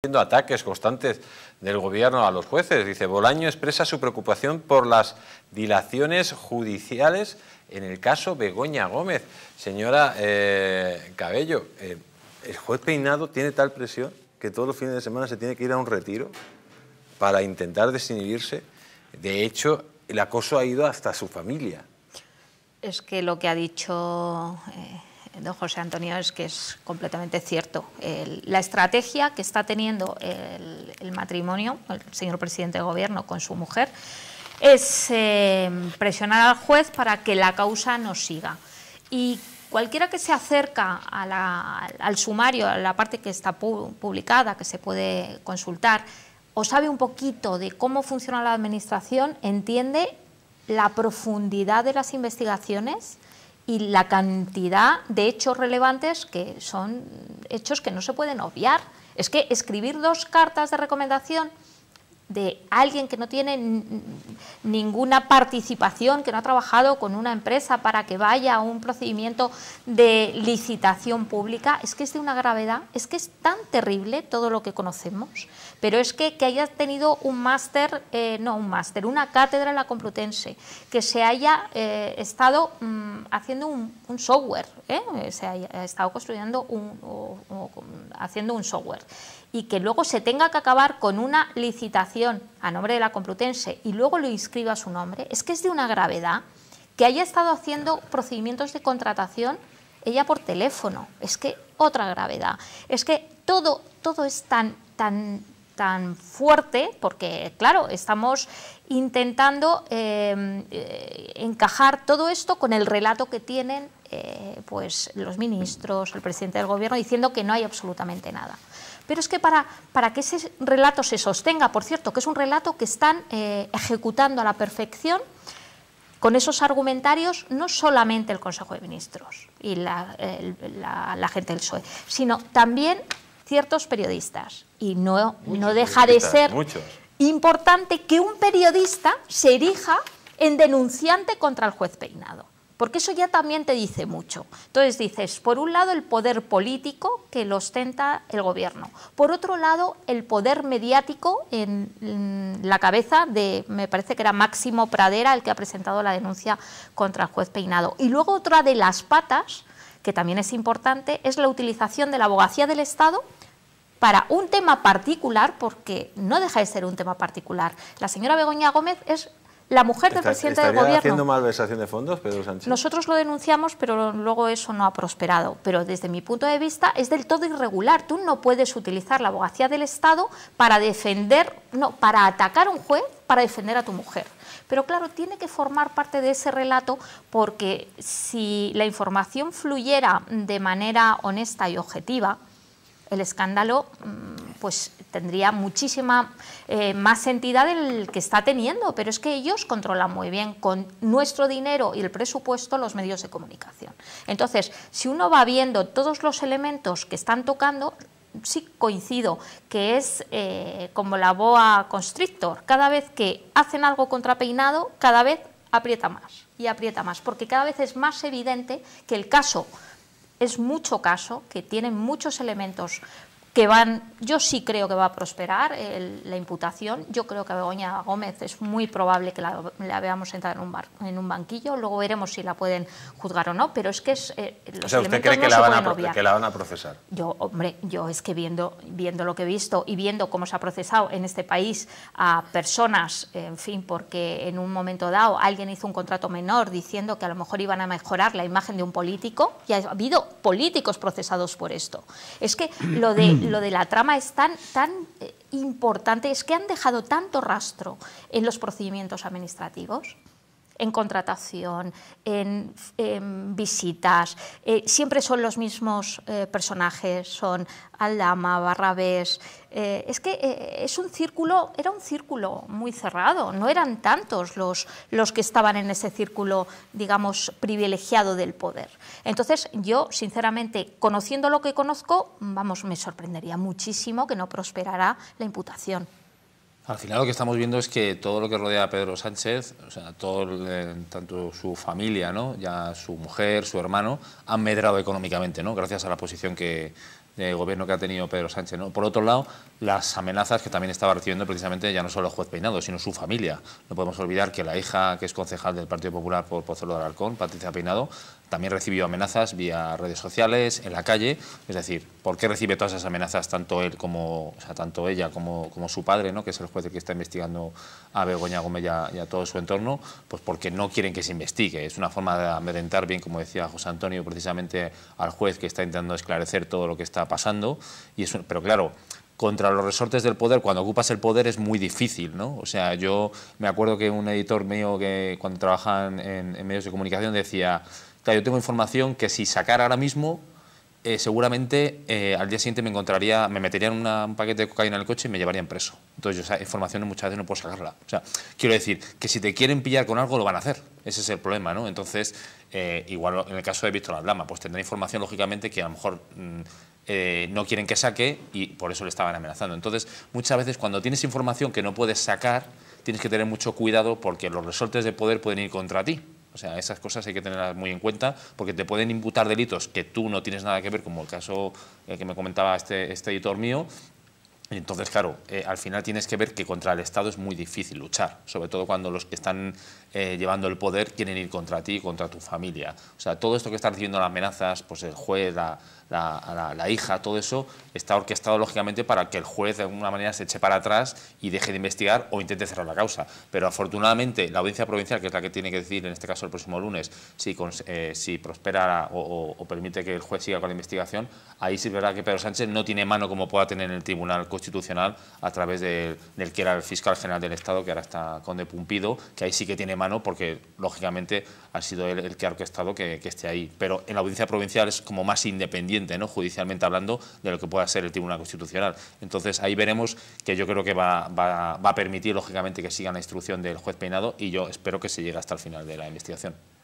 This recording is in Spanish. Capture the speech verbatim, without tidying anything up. Haciendo ataques constantes del gobierno a los jueces. Dice, Bolaños expresa su preocupación por las dilaciones judiciales en el caso Begoña Gómez. Señora eh, Cabello, eh, el juez Peinado tiene tal presión que todos los fines de semana se tiene que ir a un retiro para intentar desinhibirse. De hecho, el acoso ha ido hasta su familia. Es que lo que ha dicho Eh... don José Antonio es que es completamente cierto. El, la estrategia que está teniendo el, el matrimonio, el señor presidente del gobierno con su mujer, es eh, presionar al juez para que la causa no siga. Y cualquiera que se acerca a la, al sumario, a la parte que está pu- publicada, que se puede consultar, o sabe un poquito de cómo funciona la administración, entiende la profundidad de las investigaciones y la cantidad de hechos relevantes, que son hechos que no se pueden obviar. Es que escribir dos cartas de recomendación de alguien que no tiene ninguna participación, que no ha trabajado con una empresa para que vaya a un procedimiento de licitación pública, es que es de una gravedad, es que es tan terrible todo lo que conocemos. Pero es que, que haya tenido un máster, eh, no un máster, una cátedra en la Complutense, que se haya eh, estado mm, haciendo un, un software, ¿eh? se haya estado construyendo un, o, o, haciendo un software, y que luego se tenga que acabar con una licitación a nombre de la Complutense y luego lo inscriba a su nombre, es que es de una gravedad, que haya estado haciendo procedimientos de contratación ella por teléfono, es que otra gravedad, es que todo, todo es tan, tan, tan fuerte, porque claro, estamos intentando eh, eh, encajar todo esto con el relato que tienen eh, pues los ministros, el presidente del gobierno, diciendo que no hay absolutamente nada. Pero es que para, para que ese relato se sostenga, por cierto, que es un relato que están eh, ejecutando a la perfección, con esos argumentarios, no solamente el Consejo de Ministros y la, el, la, la gente del P S O E, sino también ciertos periodistas. Y no, no deja de ser muchos. Importante que un periodista se erija en denunciante contra el juez Peinado, porque eso ya también te dice mucho. Entonces dices, por un lado el poder político que lo ostenta el gobierno, por otro lado el poder mediático en, en la cabeza de, me parece que era Máximo Pradera el que ha presentado la denuncia contra el juez Peinado. Y luego otra de las patas, que también es importante, es la utilización de la abogacía del Estado para un tema particular, porque no deja de ser un tema particular. La señora Begoña Gómez es la mujer del presidente del gobierno. ¿Está haciendo malversación de fondos, Pedro Sánchez? Nosotros lo denunciamos, pero luego eso no ha prosperado. Pero desde mi punto de vista es del todo irregular. Tú no puedes utilizar la abogacía del Estado para defender, no, para atacar a un juez, para defender a tu mujer. Pero claro, tiene que formar parte de ese relato, porque si la información fluyera de manera honesta y objetiva, el escándalo pues tendría muchísima eh, más entidad del que está teniendo, pero es que ellos controlan muy bien con nuestro dinero y el presupuesto los medios de comunicación. Entonces, si uno va viendo todos los elementos que están tocando, sí coincido que es eh, como la boa constrictor, cada vez que hacen algo contra Peinado, cada vez aprieta más y aprieta más, porque cada vez es más evidente que el caso es mucho caso, que tiene muchos elementos que van, yo sí creo que va a prosperar el, la imputación. Yo creo que a Begoña Gómez es muy probable que la, la veamos sentada en un, bar, en un banquillo, luego veremos si la pueden juzgar o no, pero es que es, eh, los o sea, ¿usted cree no que, la van a, que la van a procesar? Yo, hombre, yo es que viendo, viendo lo que he visto y viendo cómo se ha procesado en este país a personas, en fin, porque en un momento dado alguien hizo un contrato menor diciendo que a lo mejor iban a mejorar la imagen de un político, y ha habido políticos procesados por esto. Es que lo de lo de la trama es tan, tan eh, importante, es que han dejado tanto rastro en los procedimientos administrativos, en contratación, en, en visitas, eh, siempre son los mismos eh, personajes, son Aldama, Barrabés, eh, es que eh, es un círculo, era un círculo muy cerrado, no eran tantos los, los que estaban en ese círculo, digamos, privilegiado del poder. Entonces yo, sinceramente, conociendo lo que conozco, vamos, me sorprendería muchísimo que no prosperara la imputación. Al final lo que estamos viendo es que todo lo que rodea a Pedro Sánchez, o sea, todo, eh, tanto su familia, ¿no?, ya su mujer, su hermano, han medrado económicamente, ¿no?, gracias a la posición que, de gobierno que ha tenido Pedro Sánchez, ¿no? Por otro lado, las amenazas que también estaba recibiendo precisamente ya no solo el juez Peinado, sino su familia. No podemos olvidar que la hija, que es concejal del Partido Popular por Pozuelo de Alarcón, Patricia Peinado, también recibió amenazas vía redes sociales, en la calle. Es decir, ¿por qué recibe todas esas amenazas tanto él como, o sea, tanto ella como, como su padre, ¿no?, que es el juez que está investigando a Begoña Gómez y a, y a todo su entorno? Pues porque no quieren que se investigue. Es una forma de amedrentar, bien como decía José Antonio, precisamente al juez que está intentando esclarecer todo lo que está pasando. Y es un, pero claro, contra los resortes del poder, cuando ocupas el poder es muy difícil, ¿no? O sea, yo me acuerdo que un editor mío que cuando trabajaba en, en medios de comunicación decía: claro, yo tengo información que si sacara ahora mismo, eh, seguramente eh, al día siguiente me encontraría, me meterían una, un paquete de cocaína en el coche y me llevarían preso. Entonces, yo esa información muchas veces no puedo sacarla. O sea, quiero decir que si te quieren pillar con algo, lo van a hacer. Ese es el problema, ¿no? Entonces, eh, igual en el caso de Víctor Aldama, pues tendrá información, lógicamente, que a lo mejor Mmm, Eh, no quieren que saque y por eso le estaban amenazando. Entonces, muchas veces cuando tienes información que no puedes sacar, tienes que tener mucho cuidado porque los resortes de poder pueden ir contra ti. O sea, esas cosas hay que tenerlas muy en cuenta porque te pueden imputar delitos que tú no tienes nada que ver, como el caso eh, que me comentaba este, este editor mío. Entonces, claro, eh, al final tienes que ver que contra el Estado es muy difícil luchar, sobre todo cuando los que están eh, llevando el poder quieren ir contra ti, contra tu familia. O sea, todo esto que están recibiendo las amenazas, pues el juez, la, la, la, la hija, todo eso está orquestado lógicamente para que el juez de alguna manera se eche para atrás y deje de investigar o intente cerrar la causa. Pero afortunadamente la audiencia provincial, que es la que tiene que decidir en este caso el próximo lunes si, eh, si prospera o, o, o permite que el juez siga con la investigación, ahí sí es verdad que Pedro Sánchez no tiene mano como pueda tener en el Tribunal Constitucional a través de, del que era el fiscal general del Estado, que ahora está Conde Pumpido, que ahí sí que tiene mano porque, lógicamente, ha sido él el que ha orquestado que, que esté ahí. Pero en la audiencia provincial es como más independiente, ¿no?, judicialmente hablando, de lo que pueda ser el Tribunal Constitucional. Entonces, ahí veremos, que yo creo que va, va, va a permitir, lógicamente, que siga la instrucción del juez Peinado y yo espero que se llegue hasta el final de la investigación.